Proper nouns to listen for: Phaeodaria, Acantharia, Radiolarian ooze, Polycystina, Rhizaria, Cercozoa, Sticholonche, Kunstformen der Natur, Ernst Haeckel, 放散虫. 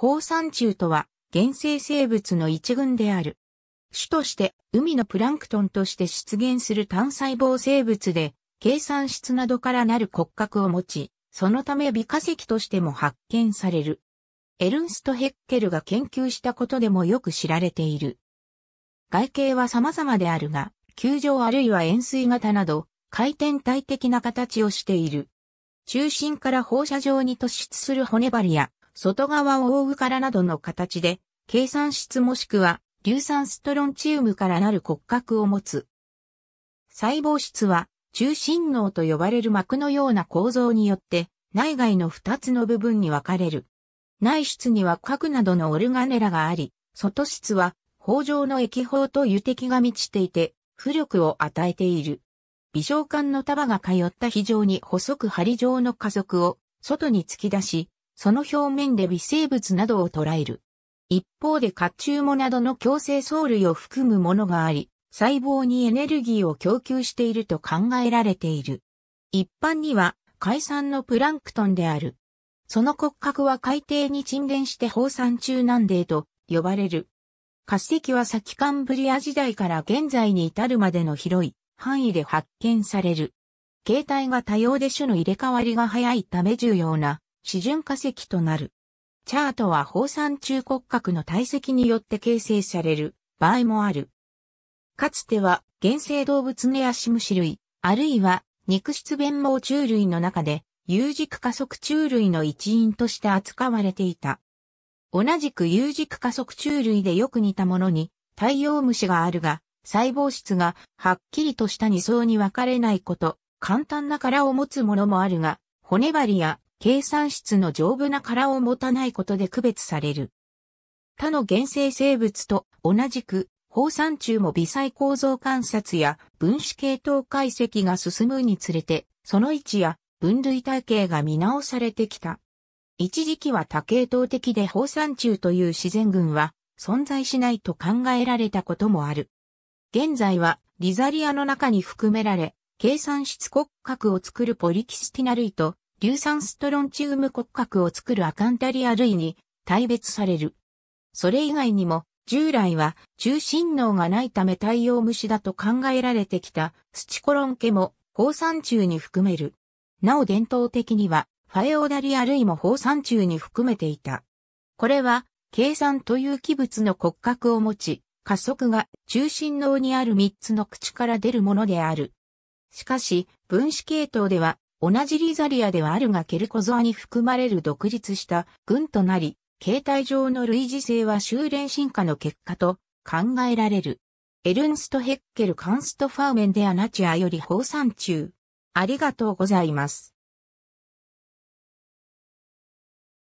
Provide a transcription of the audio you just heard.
放散虫とは原生生物の一群である。種として海のプランクトンとして出現する単細胞生物で、珪酸質などからなる骨格を持ち、そのため美化石としても発見される。エルンスト・ヘッケルが研究したことでもよく知られている。外形は様々であるが、球状あるいは円錐型など、回転体的な形をしている。中心から放射状に突出する骨張りや、外側を覆う殻などの形で、珪酸質もしくは硫酸ストロンチウムからなる骨格を持つ。細胞質は中心脳と呼ばれる膜のような構造によって内外の2つの部分に分かれる。内室には核などのオルガネラがあり、外室は胞状の液胞と油滴が満ちていて浮力を与えている。微小管の束が通った非常に細く針状の下足を外に突き出し、その表面で微生物などを捉える。一方で褐虫藻などの共生藻類を含むものがあり、細胞にエネルギーを供給していると考えられている。一般には海産のプランクトンである。その骨格は海底に沈殿して放散虫南泥と呼ばれる。化石は先カンブリア時代から現在に至るまでの広い範囲で発見される。形態が多様で種の入れ替わりが早いため重要な示準化石となる。チャートは放散虫骨格の堆積によって形成される場合もある。かつては原生動物ネアシムシ類、あるいは肉質鞭毛虫類の中で有軸下足虫類の一員として扱われていた。同じく有軸下足虫類でよく似たものに太陽虫があるが、細胞質がはっきりとした2層に分かれないこと、簡単な殻を持つものもあるが、骨張りや珪酸質の丈夫な殻を持たないことで区別される。他の原生生物と同じく、放散虫も微細構造観察や分子系統解析が進むにつれて、その位置や分類体系が見直されてきた。一時期は多系統的で放散虫という自然群は存在しないと考えられたこともある。現在はリザリアの中に含められ、珪酸質骨格を作るポリキスティナ類と、硫酸ストロンチウム骨格を作るアカンタリア類に大別される。それ以外にも、従来は中心脳がないため太陽虫だと考えられてきたスチコロンケも放散虫に含める。なお伝統的にはファエオダリア類も放散虫に含めていた。これは、珪酸という器物の骨格を持ち、下足が中心脳にある3つの口から出るものである。しかし、分子系統では、同じリザリアではあるがケルコゾアに含まれる独立した群となり、形態上の類似性は修練進化の結果と考えられる。エルンスト・ヘッケル・カンスト・ファーメン・デア・ナチュアより放散虫。ありがとうございます。